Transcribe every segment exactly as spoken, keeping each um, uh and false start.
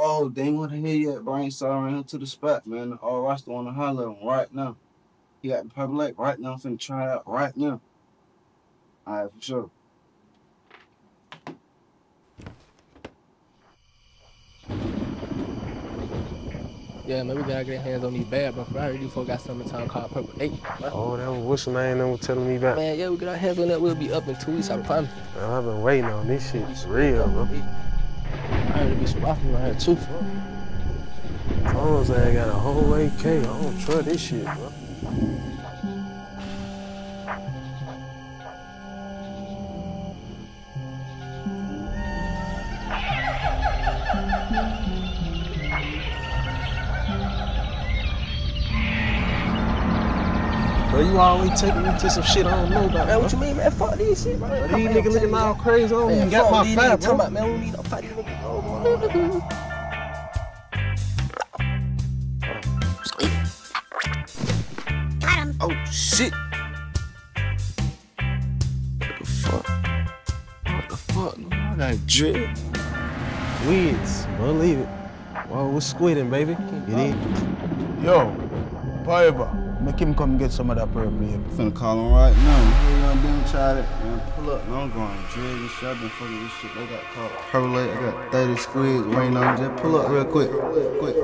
Oh, they ain't want to hear yet, Brian saw around to the spot, man. The all roster want to holler at him right now. He got the Purple Eight right now. I'm finna try it out right now. All right, for sure. Yeah, man, we gotta get our hands on these bad, but I already do folk got something in town called Purple Eight. Right? Oh, that was what's your name that was telling me about? Man, yeah, we got our hands on that. We'll be up in two weeks, I promise. Man, I've been waiting on this shit. It's real, bro. I heard it be some waffles around here, too. Tom's ass got a whole eight K. I don't trust this shit, bro. Bro, you always taking me to some shit I don't know about. Man, what you mean, man? Fuck this shit, bro. These niggas looking you, all crazy. I don't even got my fat, bro. Man, we don't need no fight. Oh, my God. Oh shit! What the fuck? What the fuck? I got drip. Weeds. Believe it. Whoa, we're squidding, baby. It ain't. Yo, Piper. Make him come get some of that purple here. I'm finna call him right now. I'm gonna try that. Man, pull up. No, I'm going drip this shit. I've been fucking this shit. They got caught. Purple Eight. I got thirty squids. Waiting on just pull up real quick. Quick, quick,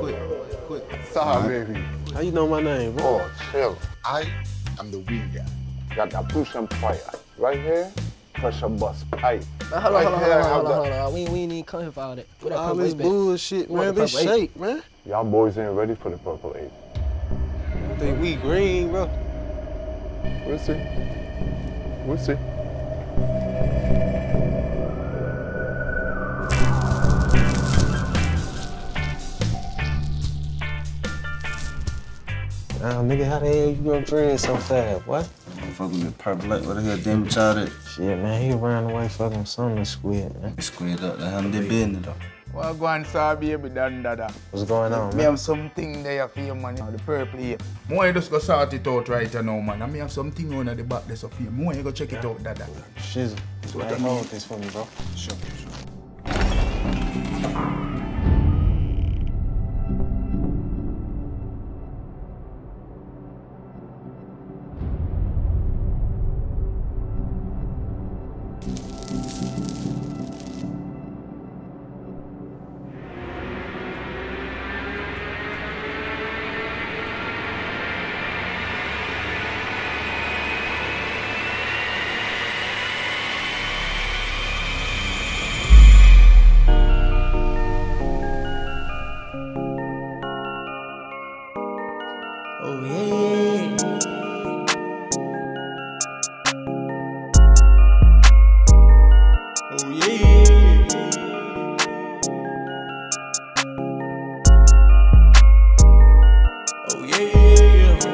quick, quick, quick. Sorry, baby. How you know my name, bro? Oh, chill. I am the weed guy. Got the push and fire. Right here, pressure bus pipe. Now, hold, right on, hold, here, on, hold, on, hold on, hold on, We ain't, we ain't even come here for all that. What all that this bullshit, man. This shake, man. Y'all boys ain't ready for the Purple Eight. I think we green, bro. We'll see. We'll see. Nah, nigga, how the hell you gonna dread so fast, boy? I'm fucking with Purple Eight. What the hell damn child at? Shit, man, he ran away fucking something squid, man. Squid up, the hell they been though. Well, go on, sir, baby, done, dada. What's going on, man? Me have something there for you, man, the Purple Eight. More you just go sort it out right now, man. And me have something on at the back there for you. More you go check it out, dada. Shizzle, what I know this for me, bro. Sure, sure. Oh, yeah, yeah, yeah.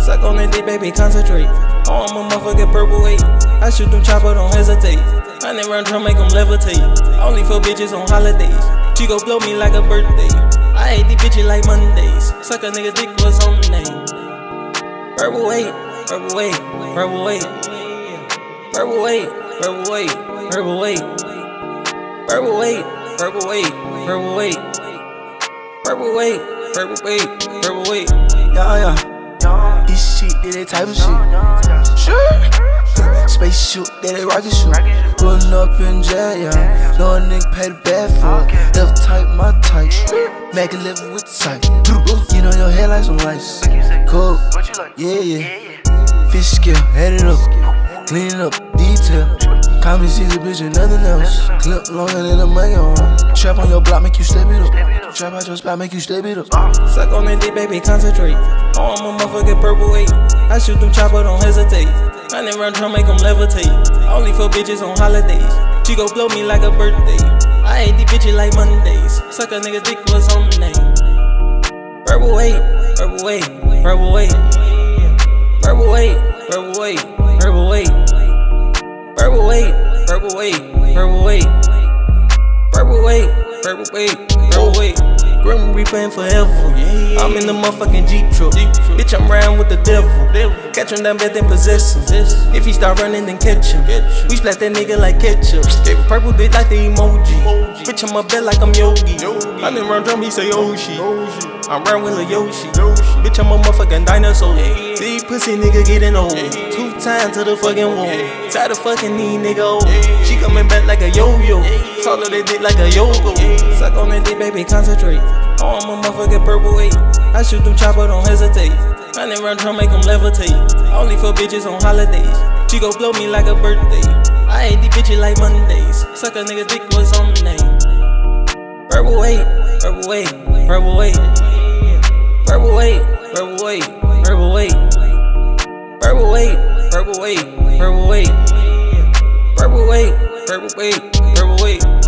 Suck on that dick, baby, concentrate. Oh, I'm a motherfucking Purple Eight. I shoot them chopper, don't hesitate. Running around trying to make them levitate. Only for bitches on holidays. She gon' blow me like a birthday. I hate these bitches like Mondays. Suck a nigga dick, what's on the name? Purple Eight, Purple Eight, Purple Eight. Purple Eight, Purple Eight, Purple Eight. Purple Eight, Purple Eight, Purple Eight. Purple Eight, Purple Eight, Purple Eight. Yeah, yeah. This shit, that they type of shit. Sure. Space shoot, that they rocket shoot. Pullin' up in jail, yeah. No nigga pay the bad for it. Left type, my type. Mac eleven with the sight. Get on your head like some lights. Cool. Yeah, yeah. Fish scale, head it up. Clean it up, detail. Comedy sees a bitch and nothing else. Clip longer than a money on. Trap on your block, make you step it up. Trap out your spot, make you step it up. Suck on that dick, baby, concentrate. Oh, I'm a motherfucking Purple Eight. I shoot them chopper, don't hesitate. Running around trying to make them levitate. Only for bitches on holidays. She gon' blow me like a birthday. I hate these bitches like Mondays. Suck a nigga dick, what's on the name? Purple Eight, Purple Eight, Purple Eight. Purple Eight, Purple Eight, Purple Eight. Purple Eight, Purple Eight, Purple Eight. Purple Eight, Purple Eight, Purple Eight. Grim replaying forever. Yeah, yeah. I'm in the motherfucking Jeep truck. Jeep truck. Bitch, I'm riding with the devil. devil. Catch him down bad, then possess him. Yes. If he start running, then catch him. Catch. We splat that nigga like ketchup. Gave purple bitch like the emoji. emoji. Bitch, I'm a bed like I'm Yogi. Yogi. I didn't run drum, he say oh shit. I'm riding with a Yoshi. Yoshi. Bitch, I'm a motherfucking dinosaur. Yeah. These pussy nigga getting old. Yeah. Two times to the fucking wall. Yeah. Tired of fucking these nigga old. Yeah. She coming back like a yo-yo. Yeah. Taller that dick like a yo-go. Yeah. Suck on that dick, baby, concentrate. Oh, I'm a motherfucking purple eight. I shoot them chopper, don't hesitate. Running round trying to make them levitate. Only for bitches on holidays. She gon' blow me like a birthday. I ain't these bitches like Mondays. Suck a nigga dick was on the name. Purple eight, purple eight, purple eight. Purple eight, purple eight, purple eight. Purple eight, purple eight, purple eight. Purple eight, purple eight, purple eight.